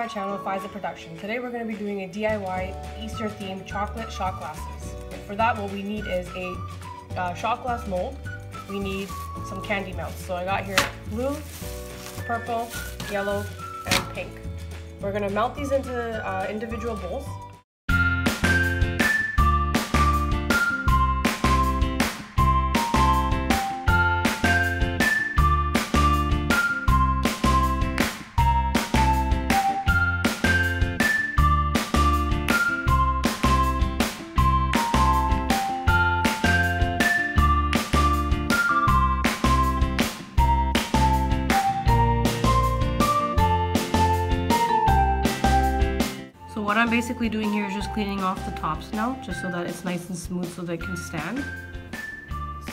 my channel Fiza Production. Today we're going to be doing a DIY Easter themed chocolate shot glasses. For that, what we need is a shot glass mold. We need some candy melts. So I got here blue, purple, yellow, and pink. We're going to melt these into individual bowls. So what I'm basically doing here is just cleaning off the tops now, just so that it's nice and smooth so they can stand.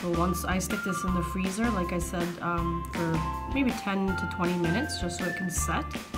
So once I stick this in the freezer, like I said, for maybe 10 to 20 minutes, just so it can set.